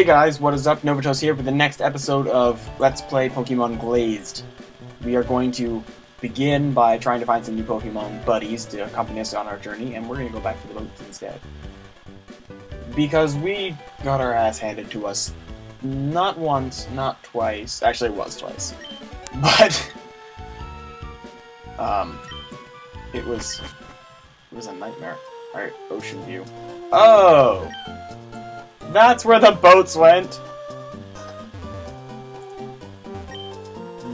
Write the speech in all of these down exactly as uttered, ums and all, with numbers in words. Hey guys, what is up? Novatos here for the next episode of Let's Play Pokemon Glazed. We are going to begin by trying to find some new Pokemon buddies to accompany us on our journey, and we're going to go back to the boats instead. Because we got our ass handed to us, not once, not twice, actually it was twice, but um, it was, it was a nightmare. Alright, ocean view. Oh! That's where the boats went!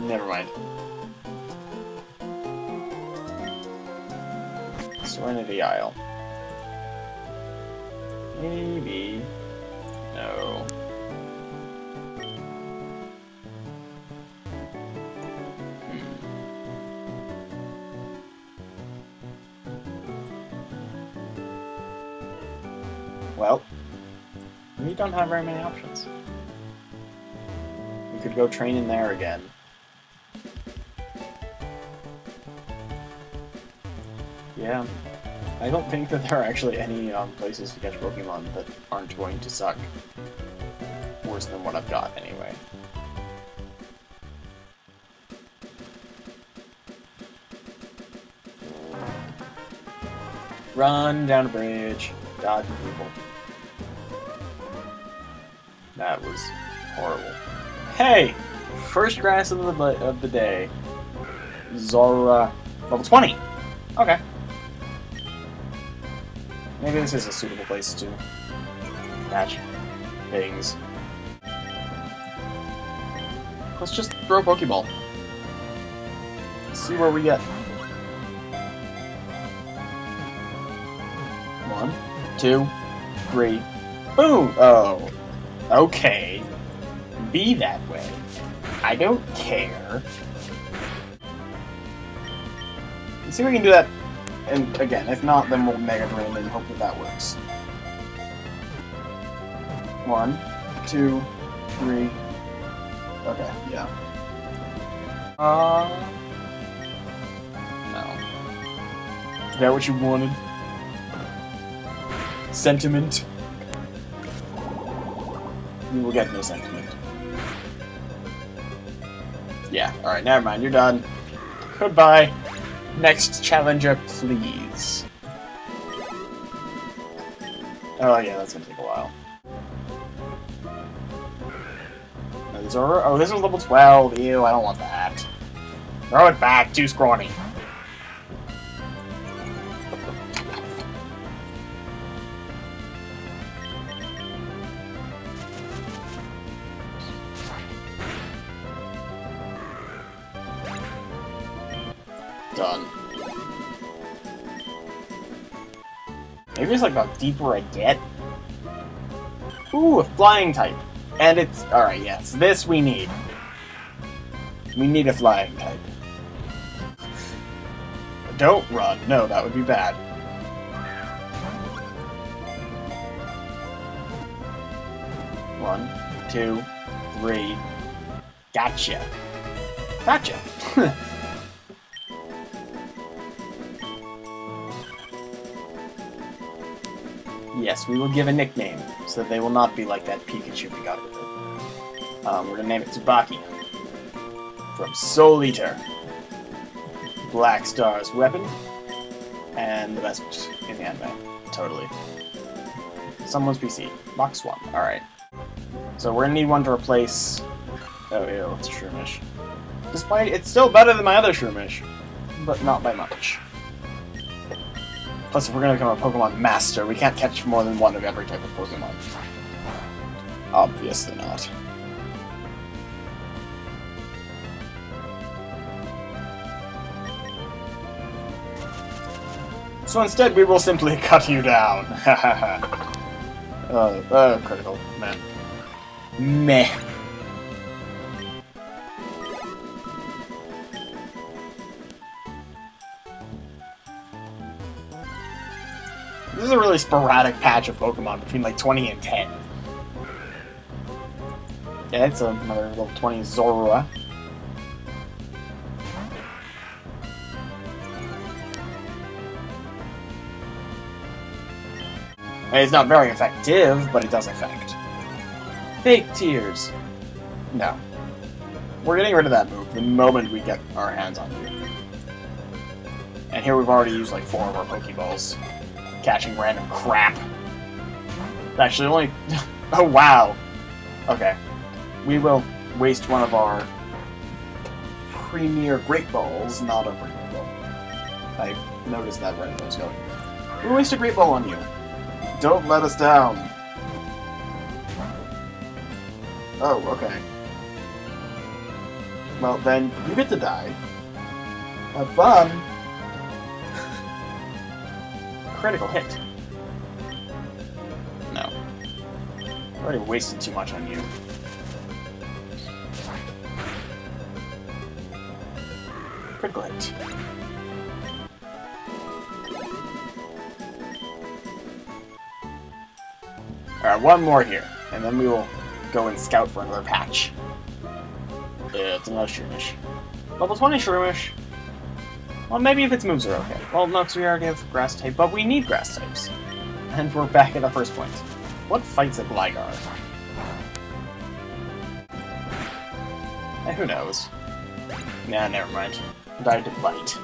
Never mind. Serenity Isle. Maybe. No. Hmm. Well. We don't have very many options. We could go train in there again. Yeah. I don't think that there are actually any um, places to catch Pokemon that aren't going to suck. Worse than what I've got, anyway. Run down a bridge. Dodge people. That was horrible. Hey! First grass of the, of the day. Zora. Level twenty! Okay. Maybe this is a suitable place to catch things. Let's just throw a Pokeball. Let's see where we get. One, two, three. Boom! Oh. Okay. Be that way. I don't care. Let's see if we can do that. And again, if not, then we'll Mega Drain and hope that that works. One, two, three. Okay, yeah. Uh. No. Is that what you wanted? Sentiment? We will get no sentiment. Yeah, alright, never mind, you're done. Goodbye. Next challenger, please. Oh yeah, that's gonna take a while. Oh, this was level twelve, ew, I don't want that. Throw it back, too scrawny. Done. Maybe it's like the deeper I get. Ooh, a flying type. And it's... Alright, yes. This we need. We need a flying type. Don't run. No, that would be bad. One, two, three. Gotcha. Gotcha. Yes, we will give a nickname, so that they will not be like that Pikachu we got with it. Um, we're gonna name it Tsubaki. From Soul Eater. Black Star's weapon. And the best in the anime. Totally. Someone's P C. Box swap. Alright. So we're gonna need one to replace... Oh, ew, it's Shroomish. Despite... It's still better than my other Shroomish. But not by much. Plus, if we're going to become a Pokemon Master, we can't catch more than one of every type of Pokemon. Obviously not. So instead, we will simply cut you down. oh, oh, critical. Meh. Meh. This is a really sporadic patch of Pokemon between like twenty and ten. Yeah, it's another level twenty Zorua. It's not very effective, but it does affect. fake tears. No. We're getting rid of that move the moment we get our hands on it. And here we've already used like four of our Pokeballs. Catching random crap. Actually, only... oh, wow. Okay. We will waste one of our Premier Great Balls, not a Premier Ball. I noticed that right when I was going. We waste a Great Ball on you. Don't let us down. Oh, okay. Well, then, you get to die. Have fun! Critical hit. No. I already wasted too much on you. Critical hit. Alright, one more here, and then we will go and scout for another patch. Yeah, it's another Shroomish. Level twenty Shroomish. Well, maybe if its moves are okay. Well, no, because we already have grass type, but we need grass types. And we're back at the first point. What fights a Gligar? Eh, who knows? Nah, never mind. Died to bite.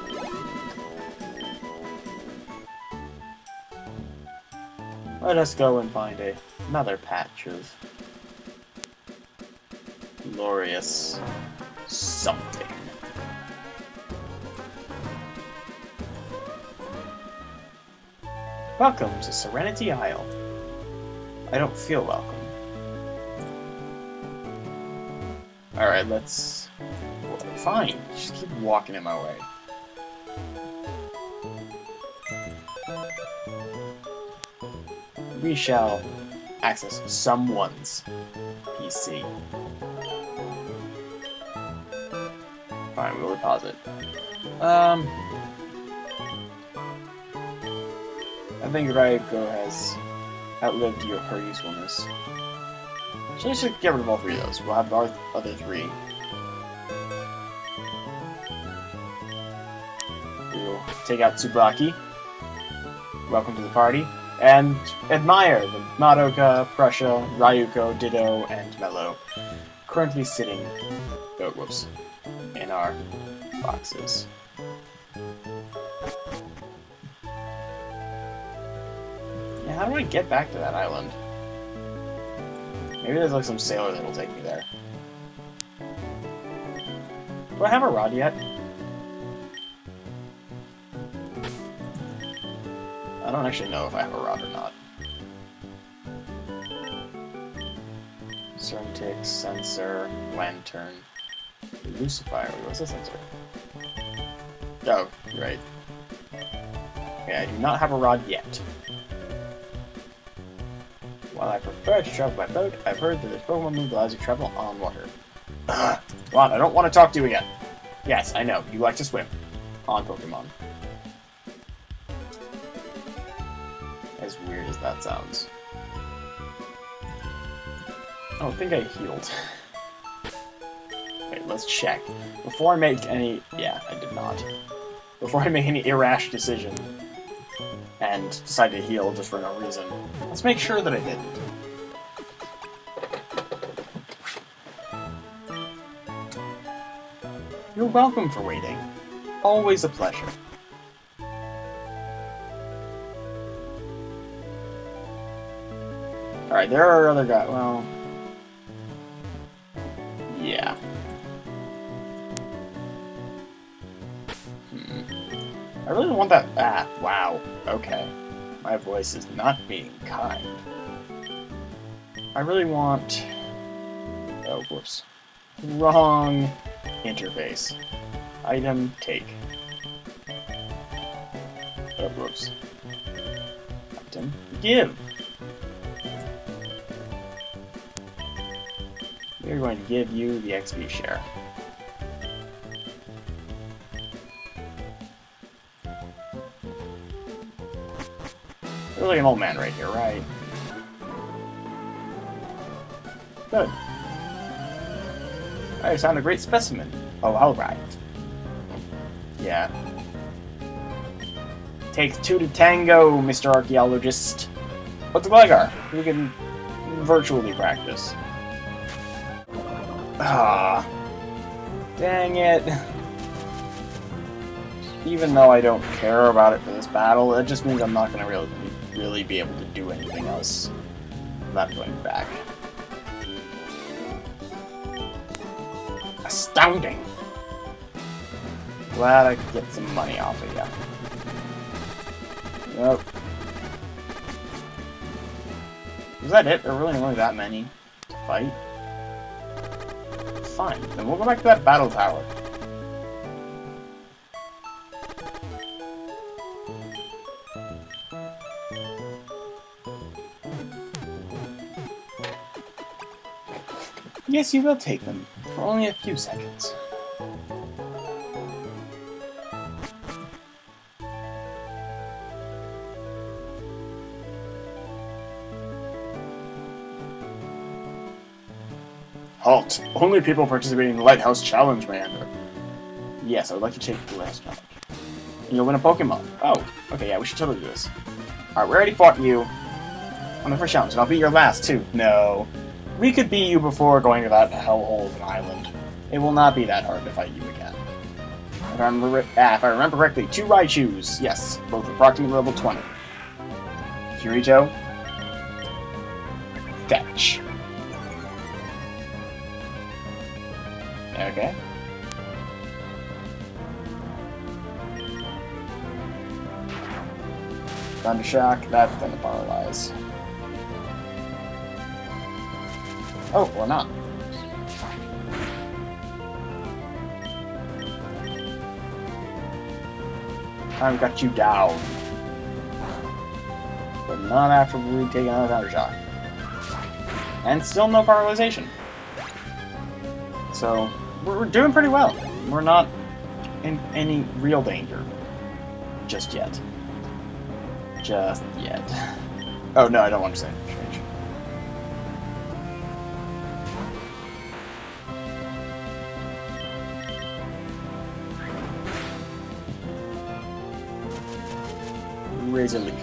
Let us go and find a, another patch of glorious something. Welcome to Serenity Isle. I don't feel welcome. Alright, let's... fine, just keep walking in my way. We shall access someone's P C. Fine, we'll deposit. Um... I think Ryuko has outlived you of her usefulness. So let's just get rid of all three of those. We'll have our other three. We'll take out Tsubaki. Welcome to the party. And admire the Madoka, Prussia, Ryuko, Ditto, and Mello. Currently sitting, oh, whoops, in our boxes. How do I get back to that island? Maybe there's like some sailor that'll take me there. Do I have a rod yet? I don't actually know if I have a rod or not. Cerntix, sensor, lantern, Lucifer. What's the sensor? Oh, right. Okay, I do not have a rod yet. While I prefer to travel by boat, I've heard that this Pokemon move allows you to travel on water. Ugh. Ron, I don't want to talk to you again. Yes, I know. You like to swim. On Pokemon. As weird as that sounds. I don't think I healed. Wait, let's check. Before I make any... yeah, I did not. Before I make any irrational decision... and decide to heal just for no reason. Let's make sure that I didn't. You're welcome for waiting. Always a pleasure. Alright, there are other guys. Well... yeah. I really don't want that. Ah, wow. Okay. My voice is not being kind. I really want... oh, whoops. Wrong interface. Item, take. Oh, whoops. Item, give. We're going to give you the X P share. You're like an old man right here, right? Good. I found a great specimen. Oh, all right. Yeah. Takes two to tango, Mister Archaeologist. What's a Gligar? We can virtually practice. Ah, dang it. Even though I don't care about it for this battle, it just means I'm not going to really, really be able to do anything else. I'm not going back. Astounding! Glad I could get some money off of ya. Nope. Is that it? There are really only that many to fight? Fine. Then we'll go back to that battle tower. Yes, you will take them, for only a few seconds. Halt! Only people participating in the Lighthouse Challenge may enter. Yes, I would like to take the Lighthouse Challenge. And you'll win a Pokemon. Oh, okay, yeah, we should totally do this. Alright, we already fought you on the first challenge, and I'll beat your last, too. No. We could beat you before going to that hellhole of an island. It will not be that hard to fight you again. If I remember, ah, if I remember correctly, two Raichus. Yes, both approximately level twenty. Kirito. Fetch. Okay. Thundershock, that's gonna paralyze. Oh, or not. I've got you down. But not after we take another Thundershock. And still no paralyzation. So, we're doing pretty well. We're not in any real danger. Just yet. Just yet. Oh, no, I don't want to say it. Razor Leaf.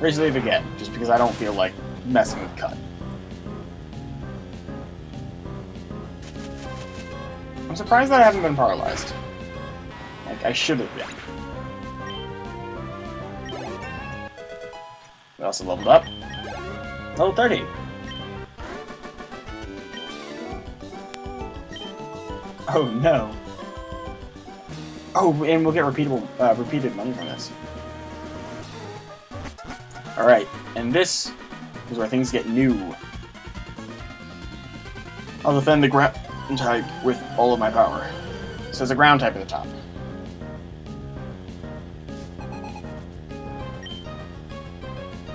Razor Leaf again, just because I don't feel like messing with Cut. I'm surprised that I haven't been paralyzed. Like, I should have been. We also leveled up. Level thirty. Oh no. Oh, and we'll get repeatable, uh, repeated money from this. Alright, and this is where things get new. I'll defend the ground type with all of my power. So there's a ground type at the top.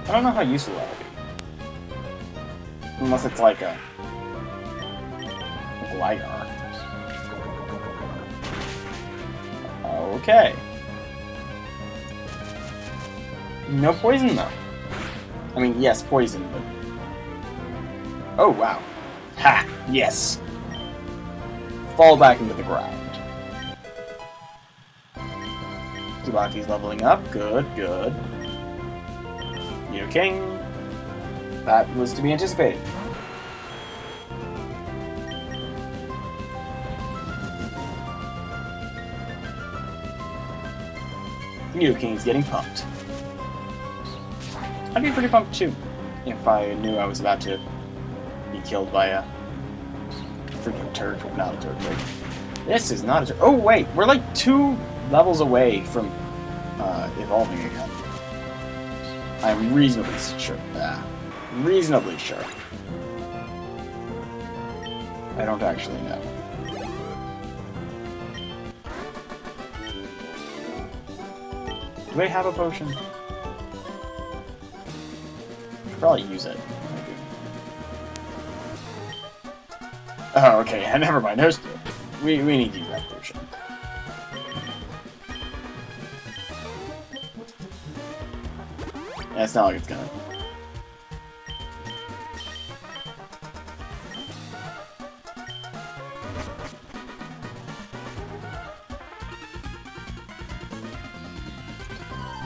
I don't know how useful that would be. Unless it's like a... like a Ligar. Okay. No poison, though. I mean, yes, poison, but... Oh, wow. Ha! Yes! Fall back into the ground. Tsubaki's leveling up. Good, good. New King. That was to be anticipated. Ryuko is getting pumped. I'd be pretty pumped too, if I knew I was about to be killed by a freaking turd. Not a turd. This is not a turd. Oh wait, we're like two levels away from uh, evolving again. I'm reasonably sure. Ah, reasonably sure. I don't actually know. Do they have a potion? Should probably use it. Maybe. Oh, okay. Never mind. There's, we we need to use that potion. That's not like it's gonna.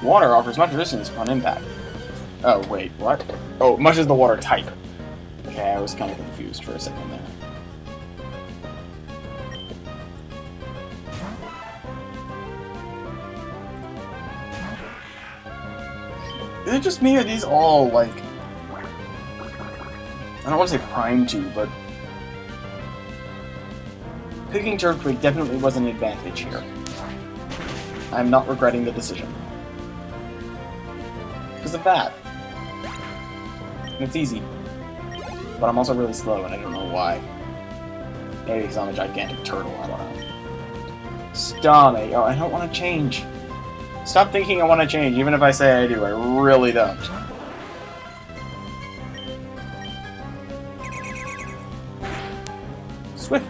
Water offers much resistance upon impact. Oh, wait, what? Oh, much as the water type. Okay, I was kind of confused for a second there. Is it just me, or are these all, like... I don't want to say primed to, but... Picking Turtwig definitely was an advantage here. I'm not regretting the decision. Because of that. And it's easy. But I'm also really slow, and I don't know why. Maybe because I'm a gigantic turtle, I don't know. Stane, oh, I don't want to change. Stop thinking I want to change, even if I say I do, I really don't. Swift.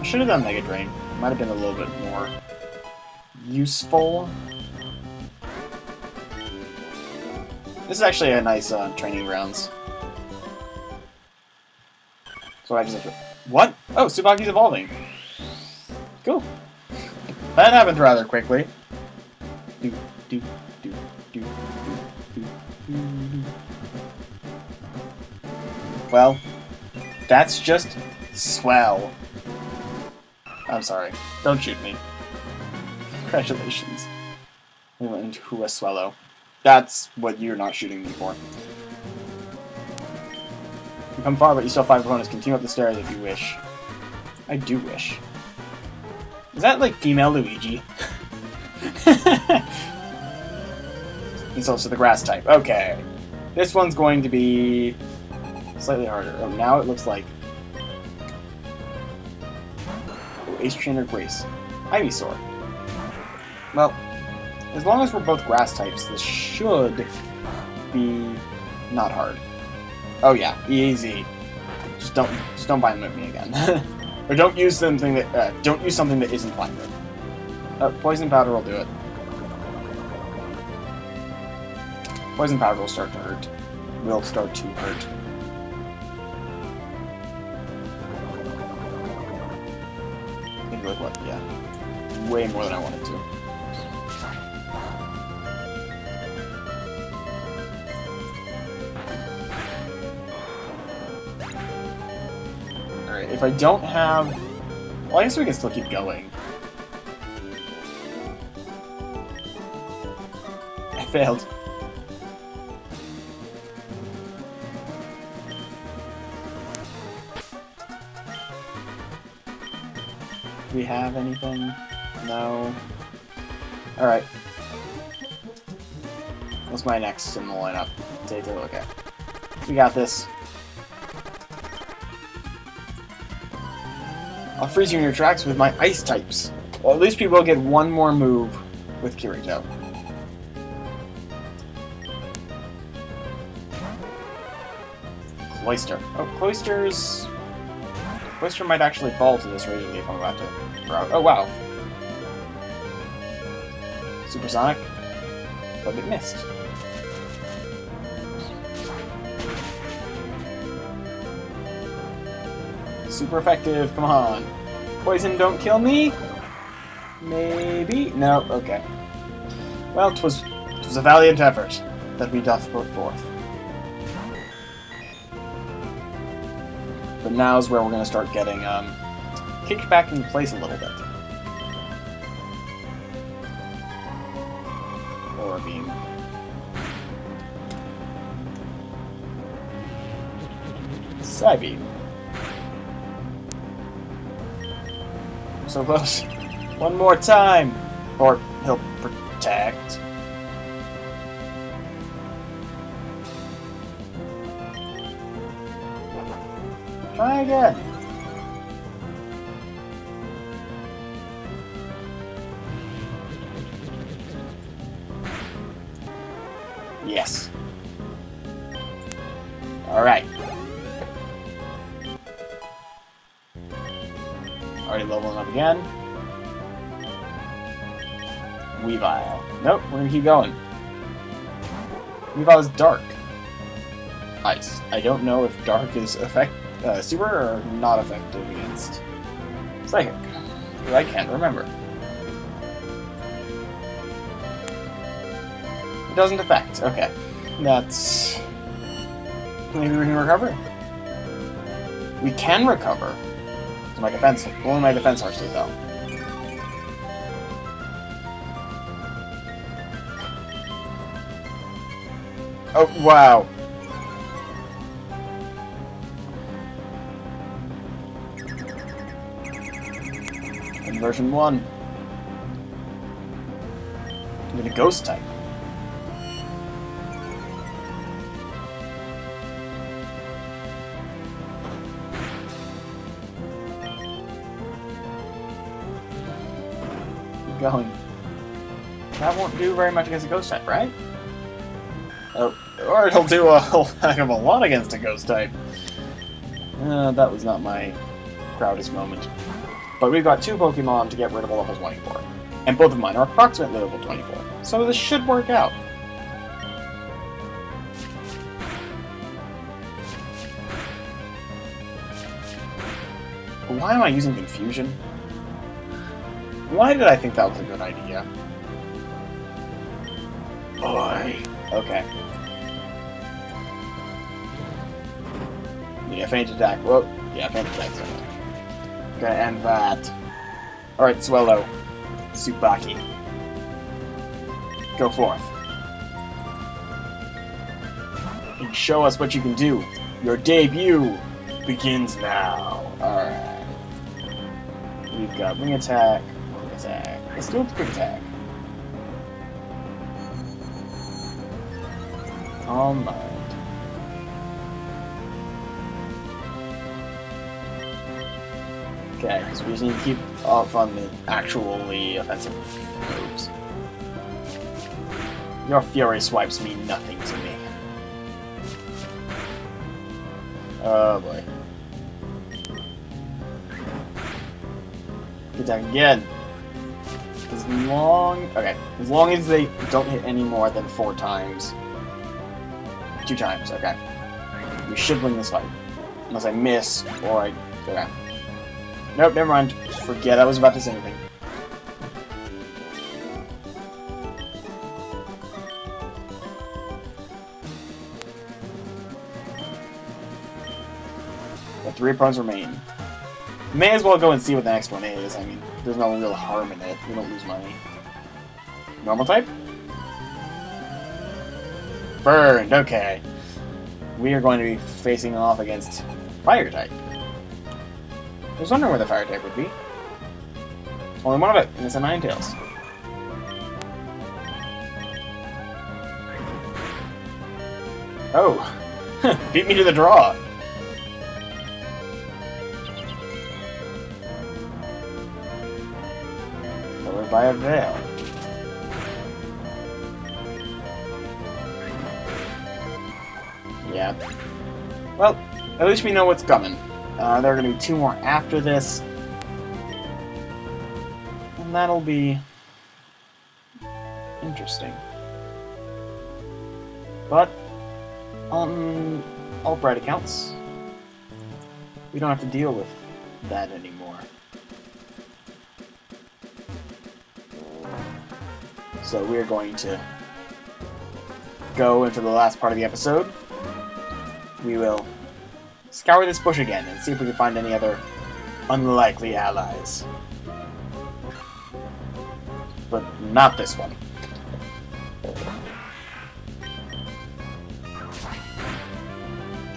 I should have done Mega Drain. Might have been a little bit more useful. This is actually a nice uh, training grounds. So I just have to... What? Oh, Tsubaki's evolving. Cool. That happened rather quickly. Do, do, do, do, do, do, do. Well, that's just swell. I'm sorry. Don't shoot me. Congratulations. We went into a Swellow. That's what you're not shooting me for. You come far, but you still have five opponents. Continue up the stairs if you wish. I do wish. Is that like female Luigi? Insults to the grass type. Okay. This one's going to be slightly harder. Oh, now it looks like. Oh, Ace Trainer Grace. Ivysaur. Well, as long as we're both grass types, this should be not hard. Oh yeah, easy. Just don't, just don't bind whip me again, or don't use something that uh, don't use something that isn't bind whip. Uh, poison powder will do it. Poison powder will start to hurt. Will start to hurt. Maybe like what? Yeah, way more than I wanted to. If I don't have... Well, I guess we can still keep going. I failed. Do we have anything? No. Alright. What's my next in the lineup? Take a look at. We got this. I'll freeze you in your tracks with my ice types. Well, at least we will get one more move with Kirito. Cloyster. Oh, Cloyster's... Cloyster might actually fall to this Razor Leaf I'm about to throw out. Oh, wow. Supersonic. But it missed. Super effective, come on. Poison don't kill me? Maybe? No, okay. Well, 'twas, 'twas a valiant effort that we doth put forth. But now's where we're gonna start getting um, kicked back into place a little bit. Or beam. Psy beam. So close. One more time! Or he'll protect. Try again. Yes. Alright. Already leveling up again. Weavile. Nope, we're gonna keep going. Weavile is dark. Ice. I don't know if dark is effect uh, super or not effective against Psychic? I can't remember. It doesn't affect. Okay. That's... Maybe we can recover? We can recover. So my defense... Only my defense actually fell. Oh, wow. Version one. Even a ghost type. Keep going. That won't do very much against a ghost type, right? Oh, or it'll do a whole heck of a lot against a ghost type. Uh, that was not my proudest moment. But we've got two Pokemon to get rid of a level twenty-four. And both of mine are approximately level twenty-four. So this should work out. But why am I using Confusion? Why did I think that was a good idea? Boy. Okay. Yeah, faint attack. Whoa. Yeah, faint attack's okay. Gonna end that. Alright, Swellow. Tsubaki. Go forth. And show us what you can do. Your debut begins now. Alright. We've got wing attack, quick attack. Let's do a quick attack. Oh my. Okay, because we just need to keep off on the actually offensive moves. Your Fury Swipes mean nothing to me. Oh boy. Get that again. As long... Okay, as long as they don't hit any more than four times. Two times, okay. We should win this fight. Unless I miss, or I... Okay. Nope, never mind. Forget I was about to say anything. The three opponents remain. May as well go and see what the next one is. I mean, there's no real harm in it. We don't lose money. Normal type? Burned, okay. We are going to be facing off against fire type. I was wondering where the fire type would be. Only one of it, and it's a Ninetales. Oh! Beat me to the draw! Covered by a veil. Yeah. Well, at least we know what's coming. Uh, there are going to be two more after this, and that'll be interesting. But on all bright accounts, we don't have to deal with that anymore. So we're going to go into the last part of the episode. We will scour this bush again and see if we can find any other unlikely allies. But not this one.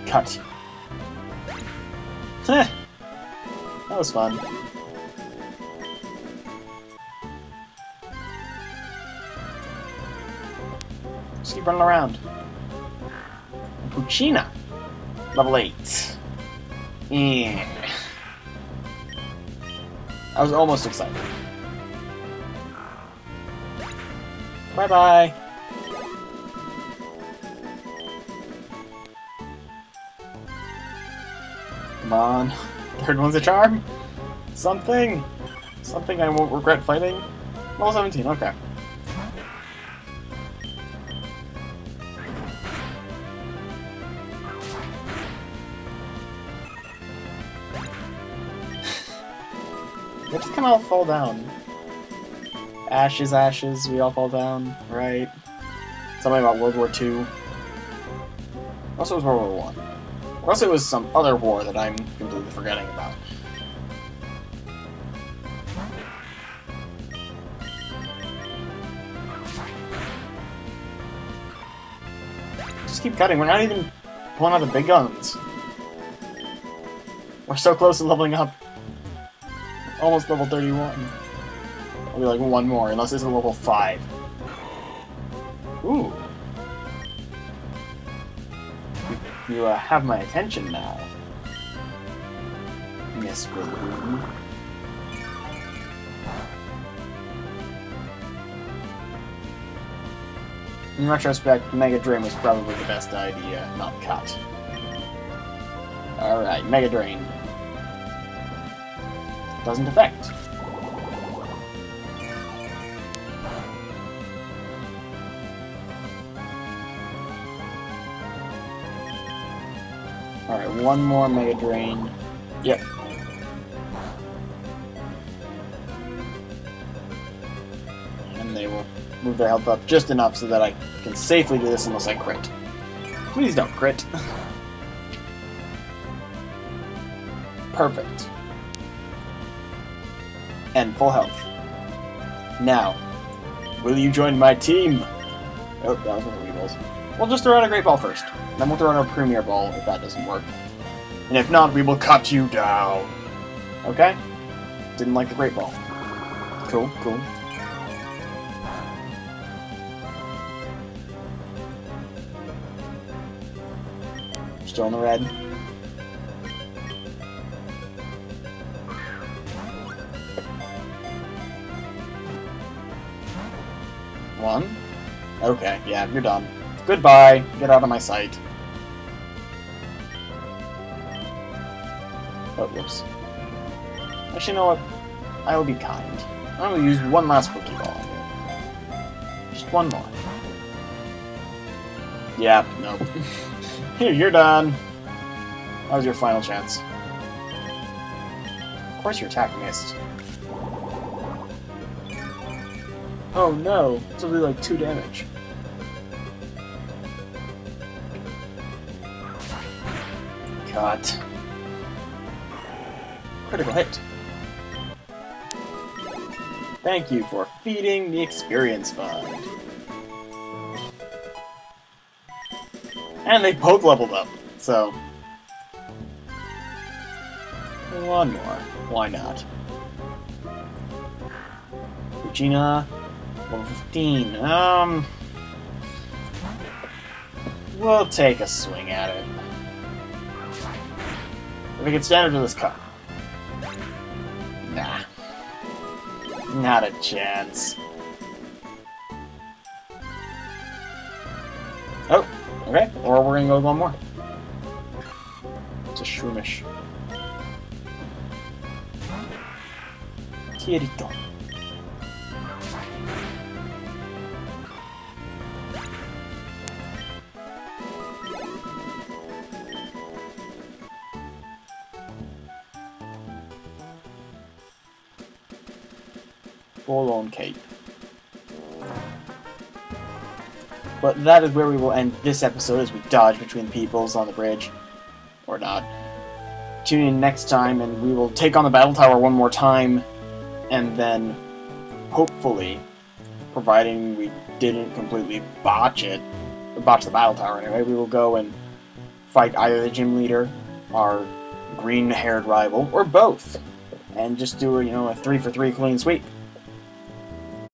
Cut. Heh! That was fun. Just keep running around. Puccina! Level eight. Yeah. I was almost excited. Bye bye. Come on. Third one's a charm? Something. Something I won't regret fighting. Level seventeen, okay. They just kind of all fall down. Ashes, ashes, we all fall down, right? Something about World War Two. Also it was World War One. Unless it was some other war that I'm completely forgetting about. Just keep cutting, we're not even pulling out the big guns. We're so close to leveling up. Almost level thirty-one. I'll be like one more, unless this is level five. Ooh. You, you uh, have my attention now. Miss Balloon. In retrospect, Mega Drain was probably the best idea, not cut. Alright, Mega Drain. Doesn't affect. Alright, one more Mega Drain. Yep. And they will move their health up just enough so that I can safely do this unless I crit. Please don't crit. Perfect. And full health. Now, will you join my team? Oh, that was one of the Weaviles. We'll just throw out a Great Ball first. Then we'll throw in our Premier Ball if that doesn't work. And if not, we will cut you down. Okay? Didn't like the Great Ball. Cool, cool. Still in the red. One. Okay, yeah, you're done. Goodbye. Get out of my sight. Oh, whoops. Actually, you know what? I will be kind. I'm going to use one last Pokeball. Just one more. Yeah, nope. Here, you're done. That was your final chance. Of course your attack missed. Oh no, it's only like two damage. Cut. Critical hit. Thank you for feeding the experience fund. And they both leveled up, so... One more. Why not? Regina... level fifteen, um... we'll take a swing at it. If we can stand up to this cup. Nah. Not a chance. Oh, okay. Or we're gonna go with one more. It's a shroomish. Tierito. Forlorn Cape. But that is where we will end this episode as we dodge between peoples on the bridge. Or not. Tune in next time and we will take on the Battle Tower one more time, and then hopefully, providing we didn't completely botch it, botch the Battle Tower anyway, we will go and fight either the gym leader, our green-haired rival, or both. And just do, you know, a three for three clean sweep.